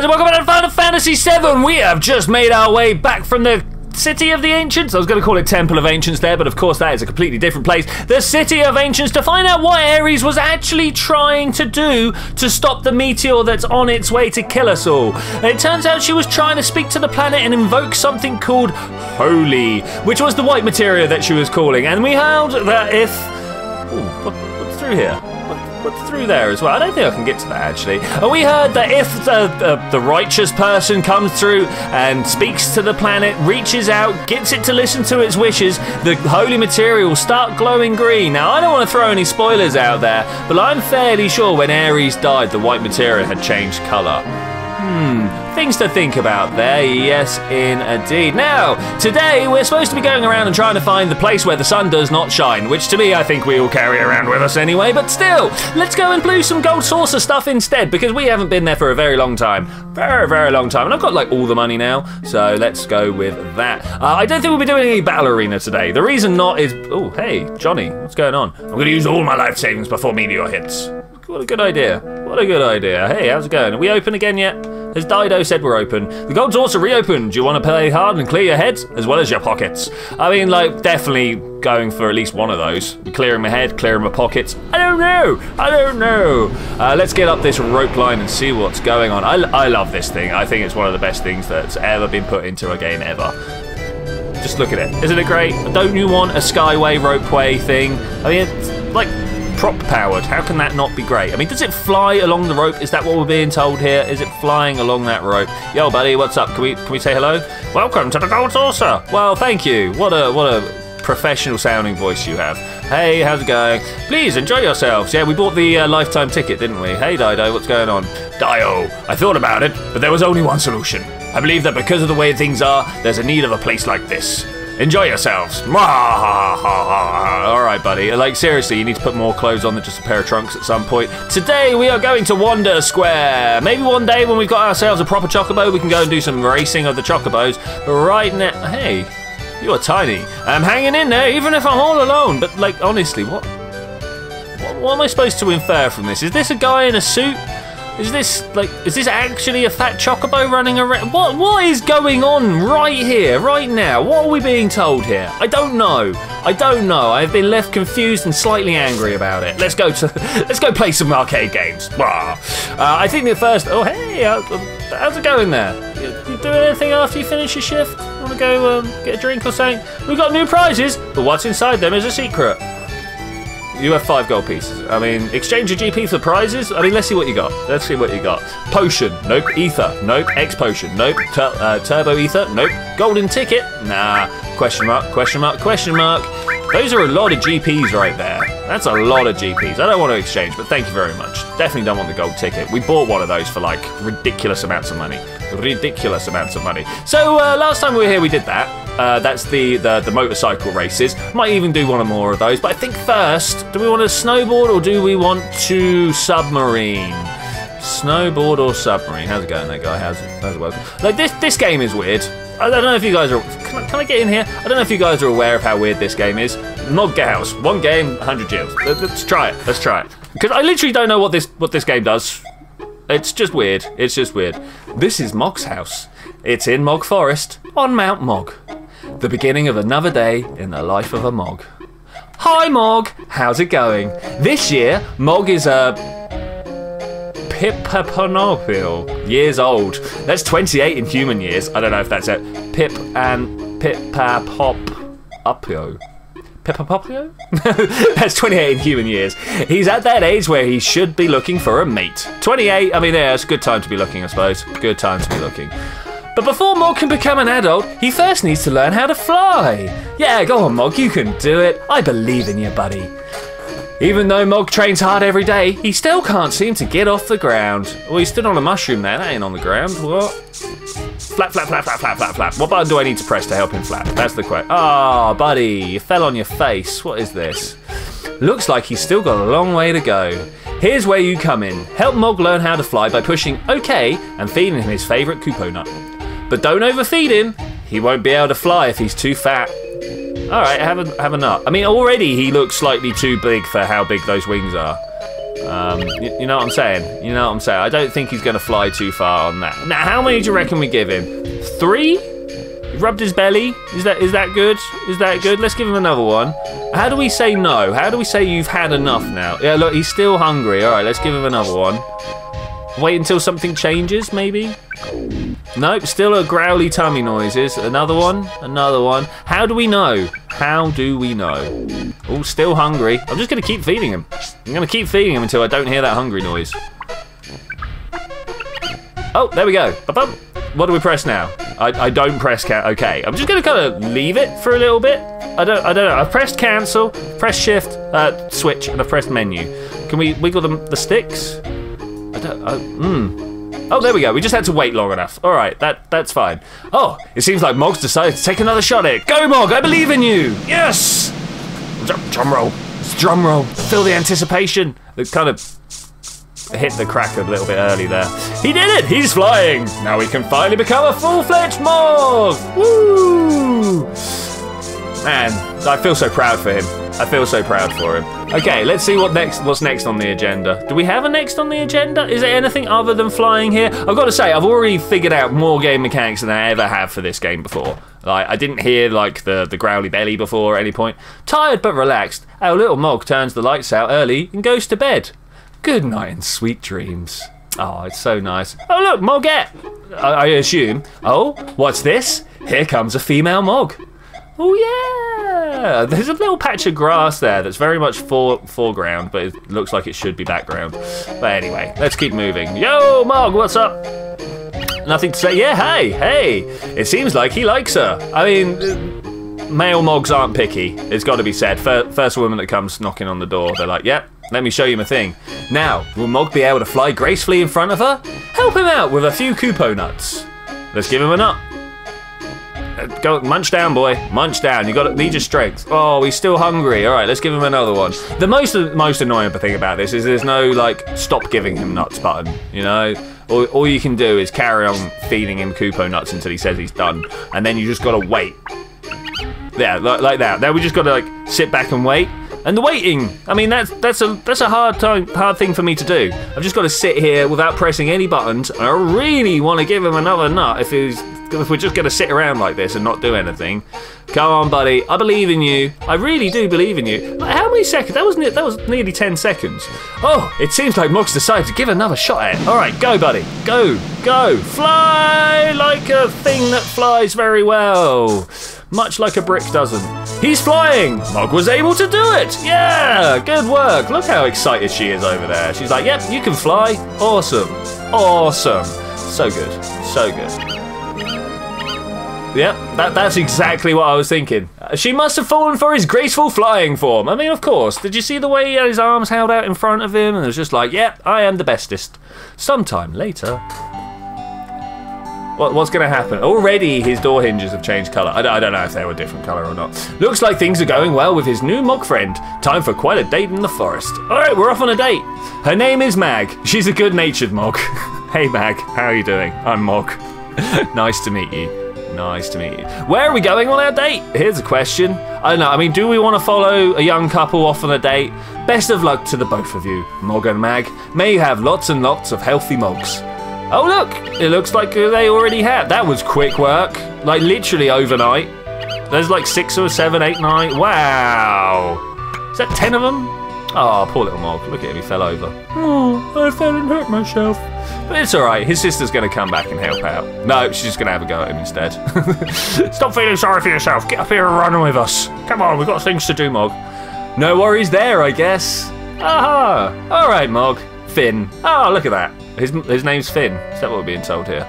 guys, and welcome back to Final Fantasy 7. We have just made our way back from the City of the Ancients. I was going to call it Temple of Ancients there, but of course that is a completely different place. The City of Ancients, to find out what Aeris was actually trying to do to stop the meteor that's on its way to kill us all. It turns out she was trying to speak to the planet and invoke something called Holy, which was the white materia that she was calling. And we heard that if... Ooh, what's through here? What's through there as well? I don't think I can get to that, actually. And we heard that if the righteous person comes through and speaks to the planet, reaches out, gets it to listen to its wishes, the holy material start glowing green. Now, I don't want to throw any spoilers out there, but I'm fairly sure when Aeris died, the white material had changed colour. Things to think about there, yes indeed. Now, today we're supposed to be going around and trying to find the place where the sun does not shine, which to me I think we all carry around with us anyway, but still, let's go and do some Gold Saucer stuff instead, because we haven't been there for a very long time. Very, very long time, and I've got like all the money now, so let's go with that. I don't think we'll be doing any battle arena today. The reason not is, oh hey, Johnny, what's going on? I'm gonna use all my life savings before meteor hits. What a good idea. What a good idea. Hey, how's it going? Are we open again yet? As Dido said, we're open. The Gold Saucer reopened. Do you want to play hard and clear your heads? As well as your pockets. I mean, like, definitely going for at least one of those. Clearing my head, clearing my pockets. I don't know. I don't know. Let's get up this rope line and see what's going on. I love this thing. I think it's one of the best things that's ever been put into a game ever. Just look at it. Isn't it great? Don't you want a skyway, ropeway thing? I mean, it's like... prop powered, how can that not be great? I mean, does it fly along the rope? Is that what we're being told here? Is it flying along that rope? Yo, buddy, what's up? Can we say hello? Welcome to the Gold Saucer. Well, thank you. What a professional sounding voice you have. Hey, how's it going? Please enjoy yourselves. Yeah, we bought the lifetime ticket, didn't we? Hey, Dido, what's going on? Dio, I thought about it, but there was only one solution. I believe that because of the way things are, there's a need of a place like this. Enjoy yourselves. Alright, buddy. Like, seriously, you need to put more clothes on than just a pair of trunks at some point. Today, we are going to Wander Square. Maybe one day when we've got ourselves a proper Chocobo, we can go and do some racing of the Chocobos. But right now... Hey, you are tiny. I'm hanging in there, even if I'm all alone. But, like, honestly, what am I supposed to infer from this? Is this a guy in a suit? Is this, like, is this actually a fat Chocobo running around? What is going on right here, right now? What are we being told here? I don't know. I don't know. I've been left confused and slightly angry about it. Let's go play some arcade games. I think the first... Oh, hey, how's it going there? You doing anything after you finish your shift? Want to go get a drink or something? We've got new prizes, but what's inside them is a secret. You have 5 gold pieces. I mean, exchange your GP for prizes. I mean, let's see what you got. Let's see what you got. Potion. Nope. Ether. Nope. X-Potion. Nope. Turbo Ether. Nope. Golden Ticket. Nah. Question mark. Question mark. Question mark. Those are a lot of GPs right there. That's a lot of GPs. I don't want to exchange, but thank you very much. Definitely don't want the gold ticket. We bought one of those for, like, ridiculous amounts of money. Ridiculous amounts of money. So, last time we were here, we did that. That's the motorcycle races. Might even do one or more of those, but I think first, do we want to snowboard or do we want to submarine? Snowboard or submarine? How's it going there, guy? How's it working? Like, this game is weird. I don't know if you guys are... Can I get in here? I don't know if you guys are aware of how weird this game is. Mog house. One game, 100 gems. Let's try it. Let's try it. Because I literally don't know what this game does. It's just weird. It's just weird. This is Mog's house. It's in Mog Forest on Mount Mog. The beginning of another day in the life of a Mog. Hi, Mog. How's it going? This year, Mog is a... Pipaponopil years old. That's 28 in human years. I don't know if that's it. Pip and Pipapopopio. Pipapopio? That's 28 in human years. He's at that age where he should be looking for a mate. 28, I mean, yeah, it's a good time to be looking, I suppose. Good time to be looking. But before Mog can become an adult, he first needs to learn how to fly. Yeah, go on, Mog, you can do it. I believe in you, buddy. Even though Mog trains hard every day, he still can't seem to get off the ground. Well, he stood on a mushroom there. That ain't on the ground. What? Flap, flap, flap, flap, flap, flap, flap. What button do I need to press to help him flap? That's the question. Ah, buddy, you fell on your face. What is this? Looks like he's still got a long way to go. Here's where you come in. Help Mog learn how to fly by pushing OK and feeding him his favourite Kupo nut. But don't overfeed him. He won't be able to fly if he's too fat. All right, have a nut. I mean, already he looks slightly too big for how big those wings are. You know what I'm saying? You know what I'm saying? I don't think he's going to fly too far on that. Now, how many do you reckon we give him? 3? He rubbed his belly. Is that good? Is that good? Let's give him another one. How do we say no? How do we say you've had enough now? Yeah, look, he's still hungry. All right, let's give him another one. Wait until something changes, maybe? Nope, still a growly tummy noises. Another one, another one. How do we know? How do we know? Oh, still hungry. I'm just gonna keep feeding him. I'm gonna keep feeding him until I don't hear that hungry noise. Oh, there we go. Ba-bum. What do we press now? I don't press count. Okay, I'm just gonna kind of leave it for a little bit. I don't know. I've pressed cancel, press shift, switch, and I've pressed menu. Can we wiggle the sticks? Oh, there we go. We just had to wait long enough. All right, that's fine. Oh, it seems like Mog's decided to take another shot at it. Go, Mog! I believe in you. Yes. Drum roll. It's drum roll. Feel the anticipation. It kind of hit the crack a little bit early there. He did it. He's flying. Now we can finally become a full-fledged Mog. Woo! Man, I feel so proud for him. I feel so proud for him. Okay, let's see what's next on the agenda. Do we have a next on the agenda? Is there anything other than flying here? I've got to say, I've already figured out more game mechanics than I ever have for this game before. Like, I didn't hear, like, the growly belly before at any point. Tired but relaxed, our little Mog turns the lights out early and goes to bed. Good night and sweet dreams. Oh, it's so nice. Oh, look, Mogette, I assume. Oh, what's this? Here comes a female Mog. Oh, yeah! There's a little patch of grass there that's very much foreground, but it looks like it should be background. But anyway, let's keep moving. Yo, Mog, what's up? Nothing to say. Yeah, hey, hey! It seems like he likes her. I mean, male Mogs aren't picky. It's got to be said. First woman that comes knocking on the door, they're like, yep, let me show you my thing. Now, will Mog be able to fly gracefully in front of her? Help him out with a few Kupo nuts. Let's give him a nut. Go munch down, boy. Munch down. You got to need your strength. Oh, he's still hungry. All right, let's give him another one. The most annoying thing about this is there's no like stop giving him nuts button. You know, all you can do is carry on feeding him Kupo nuts until he says he's done, and then you just got to wait. Yeah, like that. Now we just got to like sit back and wait. And the waiting. I mean, that's a hard thing for me to do. I've just got to sit here without pressing any buttons. I really want to give him another nut if we're just going to sit around like this and not do anything. Come on, buddy. I believe in you. I really do believe in you. Like, how many seconds? That was nearly 10 seconds. Oh, it seems like Mog's decided to give another shot at it. All right, go, buddy. Go, go. Fly like a thing that flies very well. Much like a brick doesn't. He's flying! Mog was able to do it! Yeah! Good work! Look how excited she is over there. She's like, yep, you can fly. Awesome. Awesome. So good. So good. Yep, that's exactly what I was thinking. She must have fallen for his graceful flying form. I mean, of course. Did you see the way he had his arms held out in front of him? And it was just like, yep, I am the bestest. Sometime later... What's going to happen? Already his door hinges have changed colour. I don't know if they were a different colour or not. Looks like things are going well with his new Mog friend. Time for quite a date in the forest. Alright, we're off on a date. Her name is Mag. She's a good-natured Mog. Hey Mag, how are you doing? I'm Mog. Nice to meet you. Nice to meet you. Where are we going on our date? Here's a question. I don't know, I mean, do we want to follow a young couple off on a date? Best of luck to the both of you, Mog and Mag. May you have lots and lots of healthy Mogs. Oh look, it looks like they already had. That was quick work, like literally overnight. There's like 6 or 7, 8, 9. Wow. Is that 10 of them? Oh, poor little Mog, look at him, he fell over. Oh, I fell and hurt myself. But it's all right, his sister's gonna come back and help out. No, she's just gonna have a go at him instead. Stop feeling sorry for yourself. Get up here and run with us. Come on, we've got things to do, Mog. No worries there, I guess. Aha, all right, Mog. Finn. Oh, look at that. His name's Finn. Is that what we're being told here?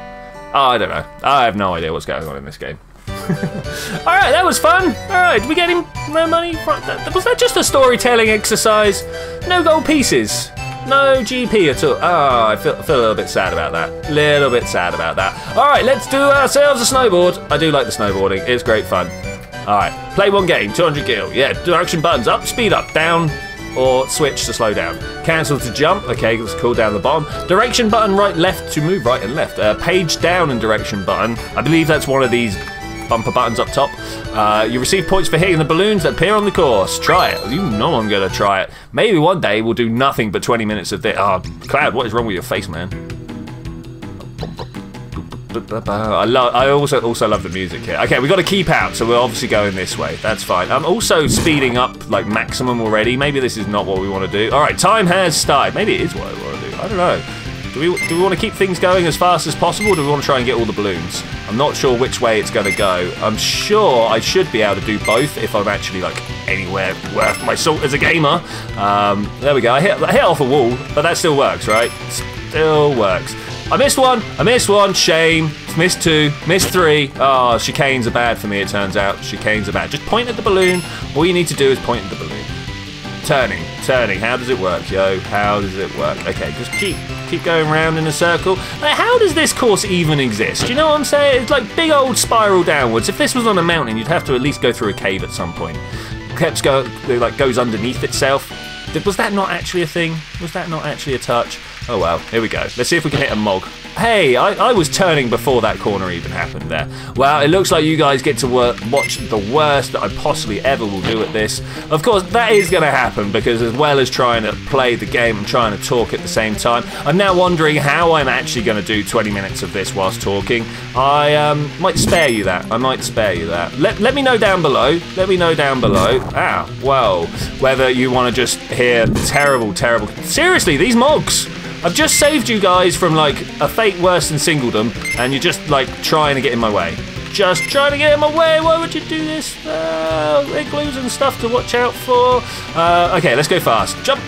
Oh, I don't know. I have no idea what's going on in this game. Alright, that was fun. Alright, did we get him no money? Was that just a storytelling exercise? No gold pieces. No GP at all. Oh, I feel a little bit sad about that. Little bit sad about that. Alright, let's do ourselves a snowboard. I do like the snowboarding. It's great fun. Alright, play one game. 200 gil. Yeah, direction buttons. Up, speed up, down. Or switch to slow down. Cancel to jump. Okay, let's cool down the bomb. Direction button right, left to move right and left. Page down and direction button. I believe that's one of these bumper buttons up top. You receive points for hitting the balloons that appear on the course. Try it. You know I'm going to try it. Maybe one day we'll do nothing but 20 minutes of this. Oh, Cloud, what is wrong with your face, man? I also love the music here. Okay, we got to keep out, so we're obviously going this way. That's fine. I'm also speeding up like maximum already. Maybe this is not what we want to do. All right, time has started. Maybe it is what I want to do. I don't know. Do we want to keep things going as fast as possible, or do we want to try and get all the balloons? I'm not sure which way it's going to go. I'm sure I should be able to do both if I'm actually, like, anywhere worth my salt as a gamer. There we go. I hit off a wall, but that still works, right? Still works. I missed one. I missed one. Shame. Missed two. Missed three. Oh, chicanes are bad for me, it turns out. Chicanes are bad. Just point at the balloon. All you need to do is point at the balloon. Turning, turning. How does it work, yo? How does it work? Okay, just keep going round in a circle. Like, how does this course even exist? You know what I'm saying? It's like big old spiral downwards. If this was on a mountain, you'd have to at least go through a cave at some point. Kept go, like, goes underneath itself. Was that not actually a thing? Was that not actually a touch? Oh well, here we go. Let's see if we can hit a Mog. Hey, I was turning before that corner even happened there. Well, it looks like you guys get to watch the worst that I possibly ever will do at this. Of course, that is going to happen, because as well as trying to play the game and trying to talk at the same time, I'm now wondering how I'm actually going to do 20 minutes of this whilst talking. I might spare you that. I might spare you that. Let me know down below. Let me know down below. Ah, well, whether you want to just hear terrible, terrible... Seriously, these Mogs! I've just saved you guys from, like, a fate worse than singledom, and you're just, like, trying to get in my way. Just trying to get in my way. Why would you do this? Igloos and stuff to watch out for. Okay, let's go fast. Jump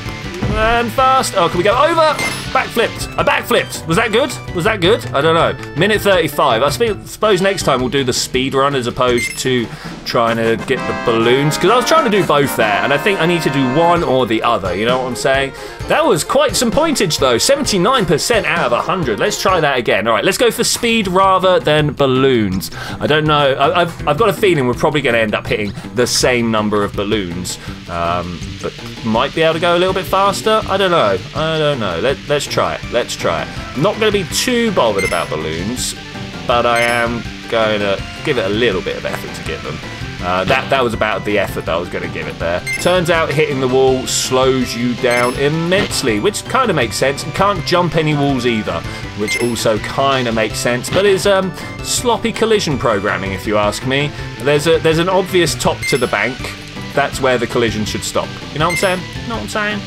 and fast. Oh, can we go over? Backflipped. I backflipped. Was that good? Was that good? I don't know. Minute 35. I suppose next time we'll do the speed run as opposed to trying to get the balloons, because I was trying to do both there, and I think I need to do one or the other. You know what I'm saying? That was quite some pointage though. 79% out of 100. Let's try that again. All right, let's go for speed rather than balloons. I don't know. I've got a feeling we're probably going to end up hitting the same number of balloons, but might be able to go a little bit faster. I don't know. I don't know. Let's try it. Let's try it. I'm not going to be too bothered about balloons, but I am going to give it a little bit of effort to get them. That was about the effort that I was going to give it there. Turns out hitting the wall slows you down immensely, which kind of makes sense. You can't jump any walls either, which also kind of makes sense, but it's sloppy collision programming, if you ask me. There's an obvious top to the bank. That's where the collision should stop. You know what I'm saying? You know what I'm saying?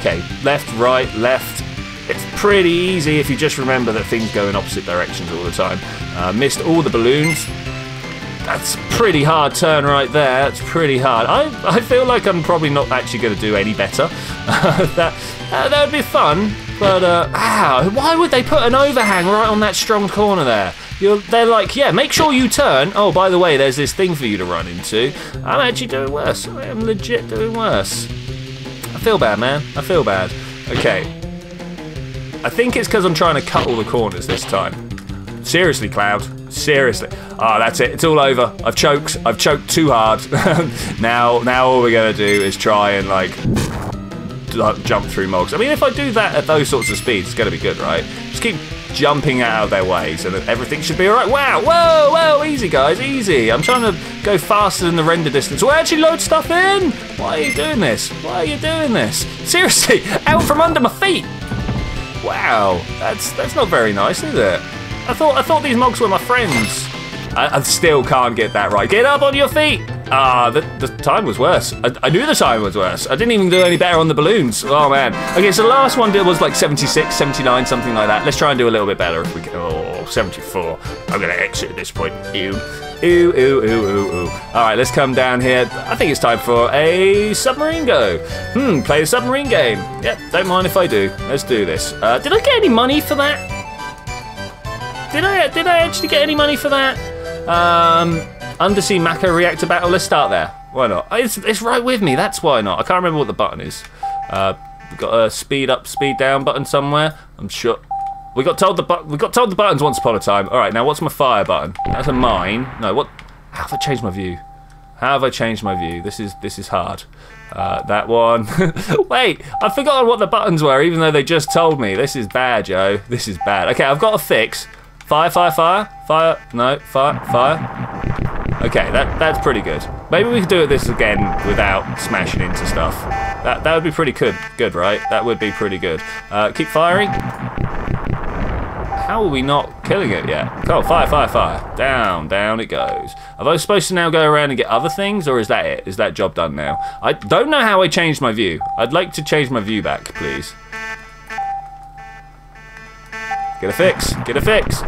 Okay, left, right, left. It's pretty easy if you just remember that things go in opposite directions all the time. Missed all the balloons. That's a pretty hard turn right there. That's pretty hard. I feel like I'm probably not actually going to do any better. That would be fun. But, why would they put an overhang right on that strong corner there? They're like, yeah, make sure you turn. Oh, by the way, there's this thing for you to run into. I'm actually doing worse. I am legit doing worse. I feel bad, man. I feel bad. Okay. I think it's because I'm trying to cut all the corners this time. Seriously, Cloud. Seriously. Ah, oh, that's it. It's all over. I've choked. I've choked too hard. Now all we're going to do is try and, like, jump through Mogs. I mean, if I do that at those sorts of speeds, it's going to be good, right? Just keep jumping out of their way so that everything should be all right. Wow. Whoa, whoa. Easy, guys. Easy. I'm trying to go faster than the render distance. Well, actually load stuff in. Why are you doing this? Why are you doing this? Seriously. Out from under my feet. Wow. That's not very nice, is it? I thought these Mogs were my friends. I still can't get that right. Get up on your feet. Ah, the time was worse. I knew the time was worse. I didn't even do any better on the balloons. Oh, man. Okay, so the last one was like 76, 79, something like that. Let's try and do a little bit better if we can. Oh, 74. I'm going to exit at this point. Ew. Ew, ew, ew, ew, ew. All right, let's come down here. I think it's time for a submarine go. Play the submarine game. Yep, don't mind if I do. Let's do this. Did I get any money for that? Did I actually get any money for that? Undersea Mako reactor battle. Let's start there. Why not? It's right with me. That's why not. I can't remember what the button is. We've got a speed up, speed down button somewhere. I'm sure. We got told the buttons once upon a time. All right. Now what's my fire button? That's a mine. No. What? How have I changed my view? How have I changed my view? This is hard. That one. Wait, I've forgotten what the buttons were, even though they just told me. This is bad, yo. This is bad. Okay, I've got a fix. Fire, fire, fire, fire, no, fire, fire. Okay, that's pretty good. Maybe we could do this again without smashing into stuff. That would be pretty good, right? That would be pretty good. Keep firing. How are we not killing it yet? Oh, fire, fire, fire. Down, down it goes. Are those supposed to now go around and get other things, or is that it? Is that job done now? I don't know how I changed my view. I'd like to change my view back, please. Get a fix. Get a fix.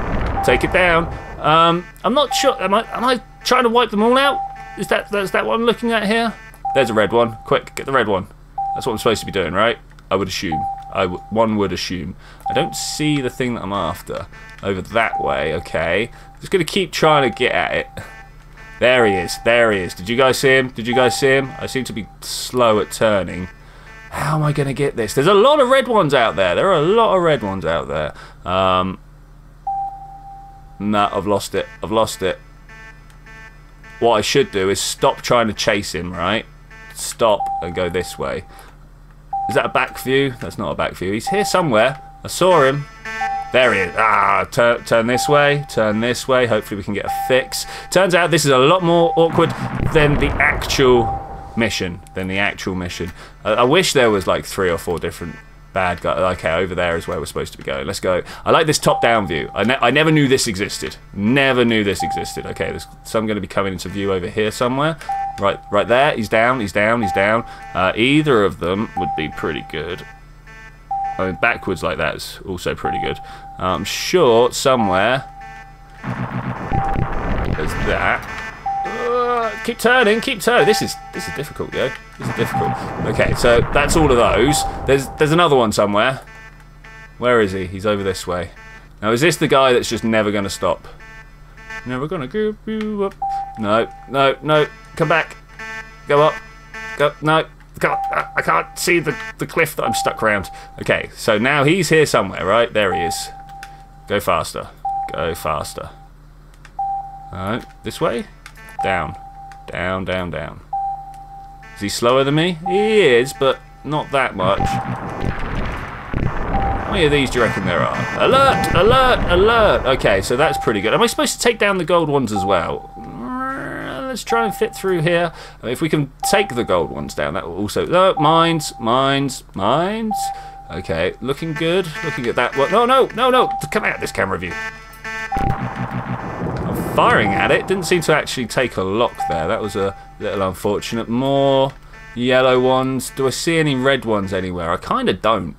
Take it down. I'm not sure. Am I trying to wipe them all out? Is that what I'm looking at here? There's a red one. Quick, get the red one. That's what I'm supposed to be doing, right? I would assume. One would assume. I don't see the thing that I'm after. Over that way, okay. Just gonna keep trying to get at it. There he is, there he is. Did you guys see him? Did you guys see him? I seem to be slow at turning. How am I gonna get this? There's a lot of red ones out there. There are a lot of red ones out there. No, I've lost it, I've lost it. What I should do is stop trying to chase him, right? Stop and go this way. Is that a back view? That's not a back view. He's here somewhere. I saw him. There he is. Ah, turn this way. Turn this way. Hopefully we can get a fix. Turns out this is a lot more awkward than the actual mission. I wish there was like 3 or 4 different bad guys. Okay, over there is where we're supposed to be going. Let's go. I like this top-down view. I never knew this existed. Never knew this existed. Okay, there's some going to be coming into view over here somewhere. Right there. He's down. He's down. He's down. Either of them would be pretty good. I mean, backwards like that is also pretty good. I'm sure somewhere there's that. Keep turning. This is difficult, yo. This is difficult. Okay, so that's all of those. There's another one somewhere. Where is he? He's over this way. Now, is this the guy that's just never gonna stop? Never gonna give you up. No, no, no. Come back. Go up. Go. No. I can't see the cliff that I'm stuck around. Okay, so now he's here somewhere, right? There he is. Go faster. Go faster. Alright, this way. Down. Down, down, down. Is he slower than me? He is, but not that much. How many of these do you reckon there are? Alert! Alert! Alert! Okay, so that's pretty good. Am I supposed to take down the gold ones as well? Let's try and fit through here. I mean, if we can take the gold ones down, that will also... Oh, mines! Mines! Mines! Okay, looking good. Looking at that one. No, no! No, no! Come out, this camera view. Firing at it didn't seem to actually take a lock there. That was a little unfortunate. More yellow ones. Do I see any red ones anywhere? I kind of don't.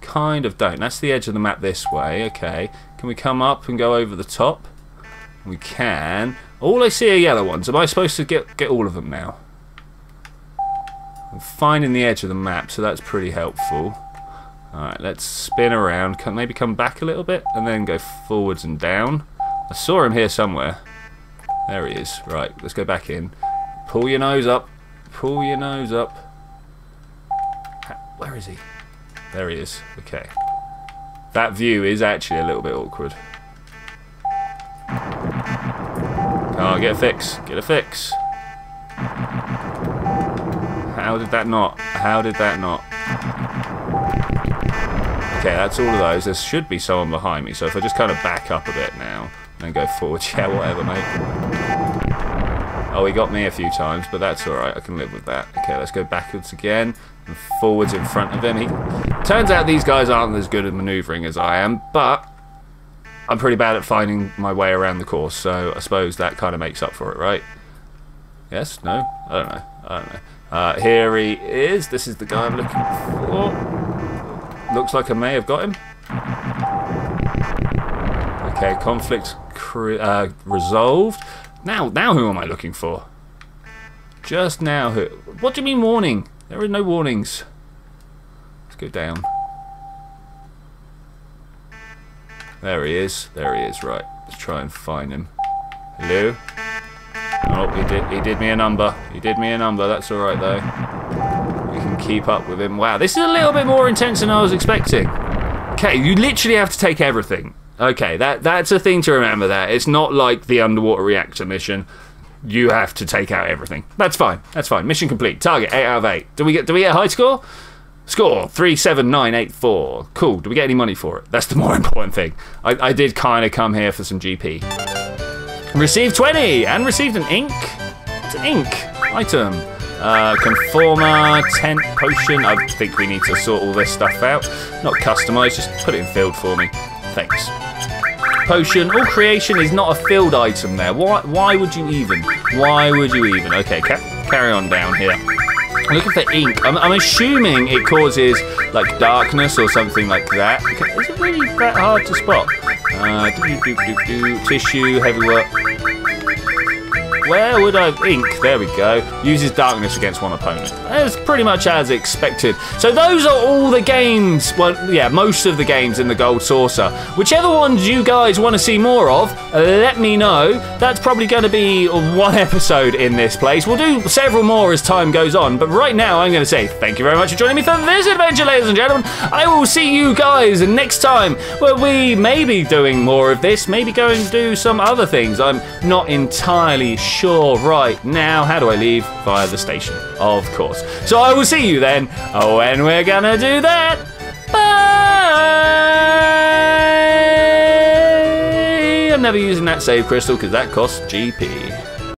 Kind of don't. That's the edge of the map this way. Okay. Can we come up and go over the top? We can. All I see are yellow ones. Am I supposed to get all of them now? I'm finding the edge of the map, so that's pretty helpful. Alright, let's spin around. Maybe come back a little bit and then go forwards and down. I saw him here somewhere. There he is. Right, let's go back in. Pull your nose up. Pull your nose up. Where is he? There he is. Okay. That view is actually a little bit awkward. Oh, get a fix. Get a fix. How did that not? How did that not? Okay, that's all of those. There should be someone behind me, so if I just kind of back up a bit now and go forward. Yeah, whatever, mate. Oh, he got me a few times, but that's alright. I can live with that. Okay, let's go backwards again and forwards in front of him. Turns out these guys aren't as good at manoeuvring as I am, but I'm pretty bad at finding my way around the course, so I suppose that kind of makes up for it, right? Yes? No? I don't know. I don't know. Here he is. This is the guy I'm looking for. Looks like I may have got him. Okay, conflict resolved. Now who am I looking for? Just now who? What do you mean warning? There are no warnings. Let's go down. There he is. There he is. Right. Let's try and find him. Hello? Oh, he did me a number. He did me a number. That's all right, though. We can keep up with him. Wow, this is a little bit more intense than I was expecting. Okay, you literally have to take everything. Okay, that's a thing to remember there. It's not like the underwater reactor mission. You have to take out everything. That's fine. That's fine. Mission complete. Target 8 out of 8. Do we get a high score? Score 37984. Cool. Do we get any money for it? That's the more important thing. I did kind of come here for some GP. Received 20 and received an ink. It's an ink item. Conformer, tent, potion. I think we need to sort all this stuff out. Not customize, just put it in field for me. Thanks. Potion. All creation is not a field item there. Why would you even? Why would you even? Okay, carry on down here. Looking for ink. I'm assuming it causes like darkness or something like that. Is it really that hard to spot? Tissue, heavy work. Where would I ink? There we go. Uses darkness against one opponent. That's pretty much as expected. So those are all the games. Well, yeah, most of the games in the Gold Saucer. Whichever ones you guys want to see more of, let me know. That's probably going to be one episode in this place. We'll do several more as time goes on. But right now, I'm going to say thank you very much for joining me for this adventure, ladies and gentlemen. I will see you guys next time, where we may be doing more of this, maybe go and do some other things. I'm not entirely sure right now. How do I leave? Via the station, of course. So I will see you then when we're gonna do that. Bye! I'm never using that save crystal because that costs GP.